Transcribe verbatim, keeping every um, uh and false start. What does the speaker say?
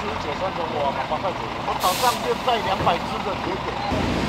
自己解散的我还蛮快，我早上就载两百只的铁粉。